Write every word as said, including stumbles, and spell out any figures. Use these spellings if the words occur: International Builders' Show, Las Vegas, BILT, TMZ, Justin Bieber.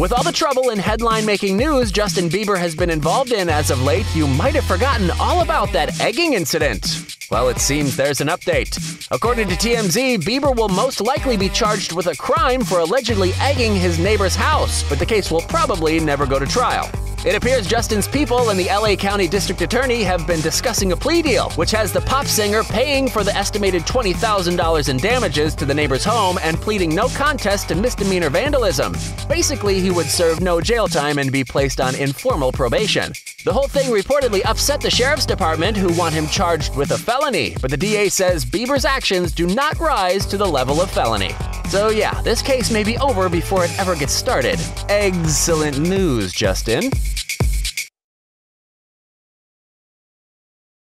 With all the trouble and headline-making news Justin Bieber has been involved in as of late, you might have forgotten all about that egging incident. Well, it seems there's an update. According to T M Z, Bieber will most likely be charged with a crime for allegedly egging his neighbor's house, but the case will probably never go to trial. It appears Justin's people and the L A County District Attorney have been discussing a plea deal, which has the pop singer paying for the estimated twenty thousand dollars in damages to the neighbor's home and pleading no contest to misdemeanor vandalism. Basically, he would serve no jail time and be placed on informal probation. The whole thing reportedly upset the sheriff's department, who want him charged with a felony, but the D A says Bieber's actions do not rise to the level of felony. So yeah, this case may be over before it ever gets started. Excellent news, Justin.